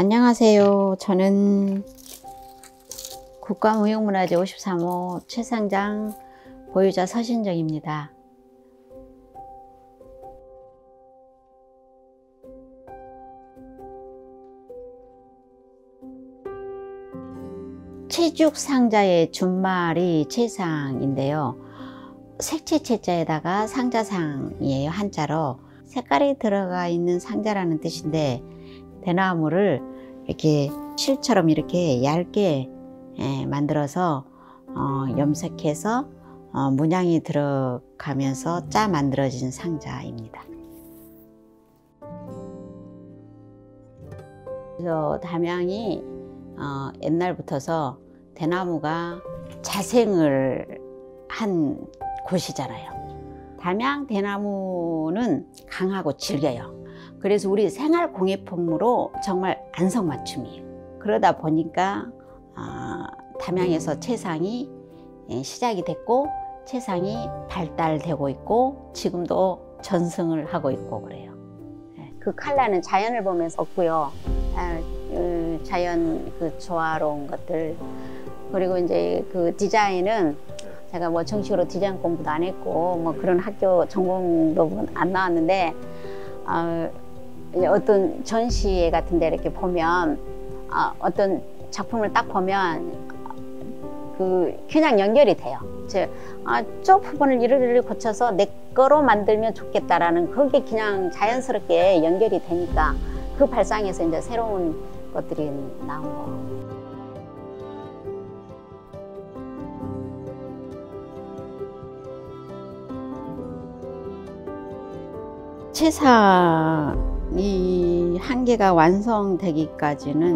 안녕하세요. 저는 국가무형문화재 53호 채상장 보유자 서신정입니다. 채죽상자의 준말이 채상인데요. 색채채자에다가 상자상이에요. 한자로 색깔이 들어가 있는 상자라는 뜻인데, 대나무를 이렇게 실처럼 이렇게 얇게 만들어서 염색해서 문양이 들어가면서 짜 만들어진 상자입니다. 그래서 담양이 옛날부터서 대나무가 자생을 한 곳이잖아요. 담양 대나무는 강하고 질겨요. 그래서 우리 생활공예품으로 정말 안성맞춤이에요. 그러다 보니까 담양에서 채상이 시작이 됐고, 채상이 발달되고 있고, 지금도 전승을 하고 있고 그래요. 그 컬러는 자연을 보면서 얻고요. 자연 그 조화로운 것들, 그리고 이제 그 디자인은 제가 뭐 정식으로 디자인 공부도 안 했고 뭐 그런 학교 전공도 안 나왔는데, 어떤 전시회 같은 데 이렇게 보면 어떤 작품을 딱 보면 그냥 연결이 돼요. 저 부분을 이를 고쳐서 내 거로 만들면 좋겠다라는, 그게 그냥 자연스럽게 연결이 되니까 그 발상에서 이제 새로운 것들이 나온 거. 채상이 한 개가 완성되기까지는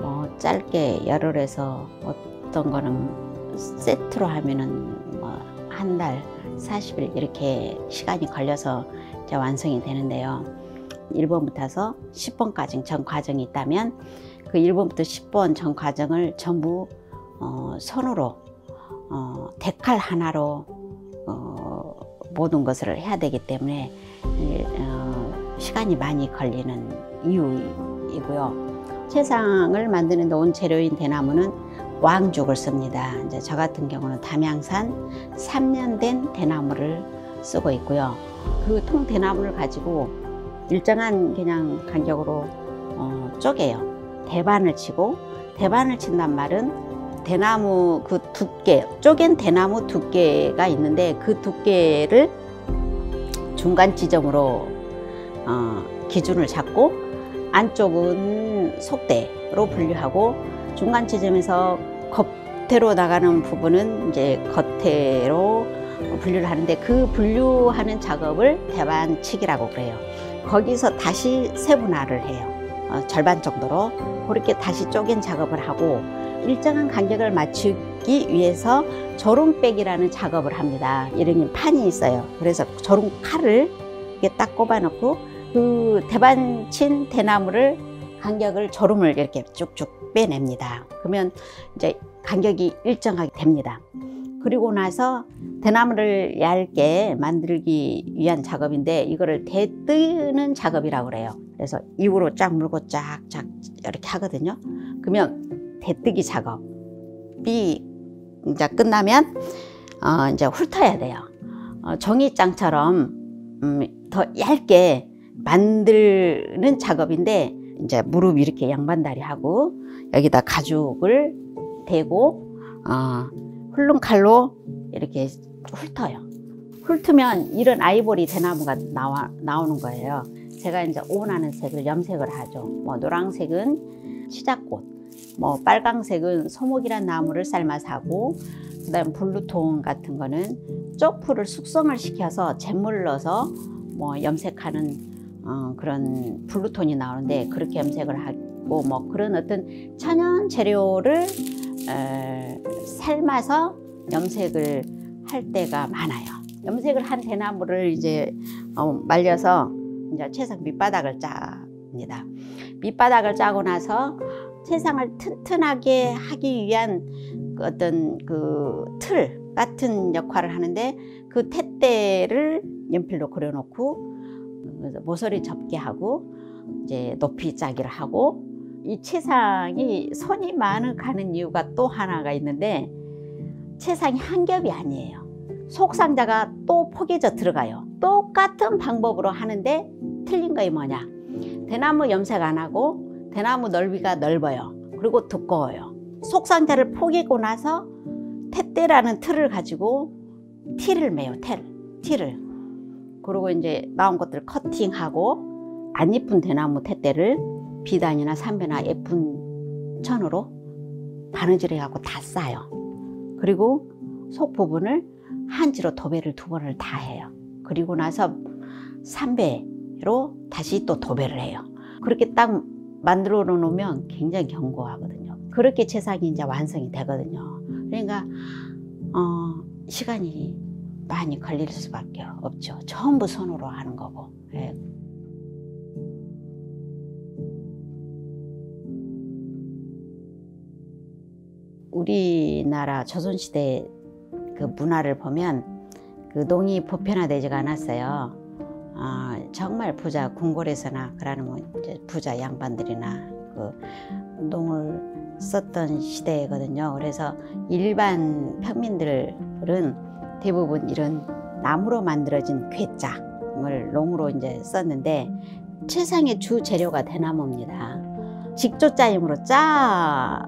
뭐 짧게 열흘에서, 어떤 거는 세트로 하면은 뭐 한 달 40일 이렇게 시간이 걸려서 이제 완성이 되는데요. 1번부터서 10번까지 전 과정이 있다면, 그 1번부터 10번 전 과정을 전부 손으로 데칼 하나로 모든 것을 해야 되기 때문에 시간이 많이 걸리는 이유이고요. 채상을 만드는데 온 재료인 대나무는 왕죽을 씁니다. 이제 저 같은 경우는 담양산 3년 된 대나무를 쓰고 있고요. 그 통 대나무를 가지고 일정한 그냥 간격으로 쪼개요. 대반을 치고, 대반을 친단 말은 대나무 그 두께, 쪼갠 대나무 두께가 있는데, 그 두께를 중간 지점으로 기준을 잡고, 안쪽은 속대로 분류하고, 중간 지점에서 겉대로 나가는 부분은 이제 겉대로 분류를 하는데, 그 분류하는 작업을 대반치기라고 그래요. 거기서 다시 세분화를 해요. 절반 정도로 그렇게 다시 쪼갠 작업을 하고, 일정한 간격을 맞추기 위해서 조롱백이라는 작업을 합니다. 이런 판이 있어요. 그래서 조롱칼을 이렇게 딱 꼽아놓고, 그 대반친 대나무를 간격을, 조름을 이렇게 쭉쭉 빼냅니다. 그러면 이제 간격이 일정하게 됩니다. 그리고 나서 대나무를 얇게 만들기 위한 작업인데, 이거를 대뜨는 작업이라고 그래요. 그래서 입으로 쫙 물고 쫙쫙 이렇게 하거든요. 그러면 대뜨기 작업이 이제 끝나면 이제 훑어야 돼요. 종이장처럼 더 얇게 만드는 작업인데, 이제 무릎 이렇게 양반다리 하고, 여기다 가죽을 대고 훌렁칼로 이렇게 훑어요. 훑으면 이런 아이보리 대나무가 나오는 거예요. 제가 이제 원하는 색을 염색을 하죠. 뭐 노란색은 치자꽃, 뭐 빨강색은 소목이란 나무를 삶아서 하고, 그 다음 블루톤 같은 거는 쪽풀을 숙성을 시켜서 잿물 넣어서 뭐 염색하는 그런 블루톤이 나오는데, 그렇게 염색을 하고, 뭐 그런 어떤 천연 재료를 삶아서 염색을 할 때가 많아요. 염색을 한 대나무를 이제 말려서 이제 채상 밑바닥을 짭니다. 밑바닥을 짜고 나서 채상을 튼튼하게 하기 위한 어떤 그 틀 같은 역할을 하는데, 그 텟대를 연필로 그려놓고, 모서리 접게 하고, 이제 높이 짜기를 하고, 이 채상이 손이 많이 가는 이유가 또 하나가 있는데, 채상이 한 겹이 아니에요. 속상자가 또 포개져 들어가요. 똑같은 방법으로 하는데 틀린 거이 뭐냐, 대나무 염색 안 하고 대나무 넓이가 넓어요. 그리고 두꺼워요. 속상자를 포개고 나서 탯대라는 틀을 가지고 티를 매요. 티를. 그리고 이제 나온 것들 커팅하고 안 예쁜 대나무 탯대를 비단이나 삼배나 예쁜 천으로 바느질해 갖고 다 싸요. 그리고 속 부분을 한지로 도배를 두 번을 다 해요. 그리고 나서 삼배로 다시 또 도배를 해요. 그렇게 딱 만들어 놓으면 굉장히 견고하거든요. 그렇게 채상이 이제 완성이 되거든요. 그러니까 시간이 많이 걸릴 수밖에 없죠. 전부 손으로 하는 거고. 예. 우리나라 조선시대 그 문화를 보면 그 농이 보편화되지가 않았어요. 정말 부자 궁궐에서나 그러는 뭐 이제 부자 양반들이나 그 농을 썼던 시대거든요. 그래서 일반 평민들은 대부분 이런 나무로 만들어진 괴짝을 농으로 이제 썼는데, 채상의 주 재료가 대나무입니다. 직조짜임으로 짜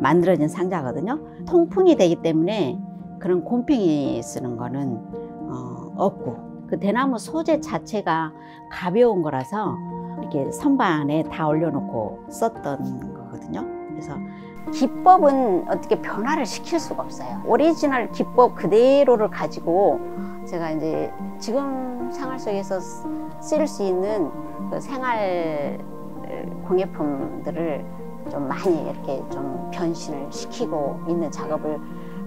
만들어진 상자거든요. 통풍이 되기 때문에 그런 곰팡이 쓰는 거는 없고, 그 대나무 소재 자체가 가벼운 거라서 이렇게 선반에 다 올려놓고 썼던 거거든요. 그래서 기법은 어떻게 변화를 시킬 수가 없어요. 오리지널 기법 그대로를 가지고 제가 이제 지금 생활 속에서 쓸 수 있는 그 생활 공예품들을 좀 많이 이렇게 좀 변신을 시키고 있는 작업을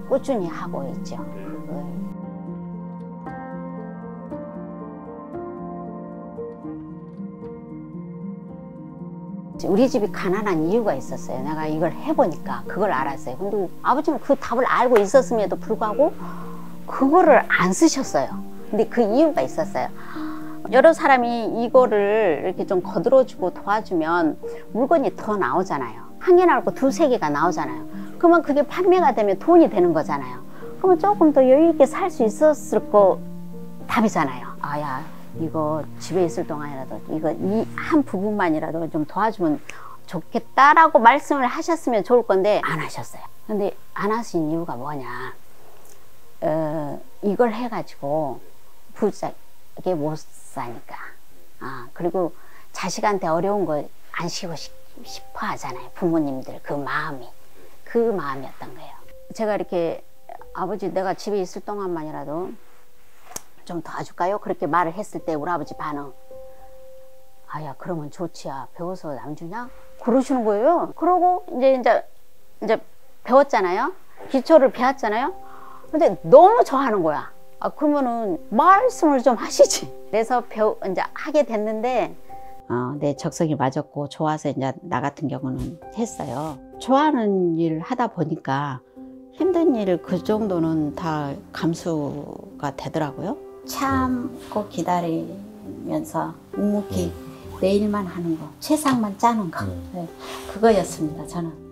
꾸준히 하고 있죠. 우리 집이 가난한 이유가 있었어요. 내가 이걸 해보니까 그걸 알았어요. 근데 아버지는 그 답을 알고 있었음에도 불구하고 그거를 안 쓰셨어요. 근데 그 이유가 있었어요. 여러 사람이 이거를 이렇게 좀 거들어주고 도와주면 물건이 더 나오잖아요. 한 개 나오고 두세 개가 나오잖아요. 그러면 그게 판매가 되면 돈이 되는 거잖아요. 그러면 조금 더 여유 있게 살 수 있었을 거 답이잖아요. 아야, 이거 집에 있을 동안이라도 이거 이 한 부분만이라도 좀 도와주면 좋겠다라고 말씀을 하셨으면 좋을 건데 안 하셨어요. 근데 안 하신 이유가 뭐냐, 이걸 해가지고 부자게 못 사니까. 그리고 자식한테 어려운 거 안 시키고 싶어 하잖아요, 부모님들. 그 마음이었던 거예요. 제가 이렇게 아버지, 내가 집에 있을 동안만이라도 좀 도와줄까요? 그렇게 말을 했을 때 우리 아버지 반응, 아야 그러면 좋지야, 배워서 남 주냐? 그러시는 거예요. 그러고 이제 배웠잖아요. 기초를 배웠잖아요. 근데 너무 좋아하는 거야. 그러면은 말씀을 좀 하시지. 그래서 이제 하게 됐는데 내 적성이 맞았고 좋아서 이제 나 같은 경우는 했어요. 좋아하는 일을 하다 보니까 힘든 일 그 정도는 다 감수가 되더라고요. 참고 기다리면서 묵묵히 내 일만 하는 거, 채상만 짜는 거, 네, 그거였습니다, 저는.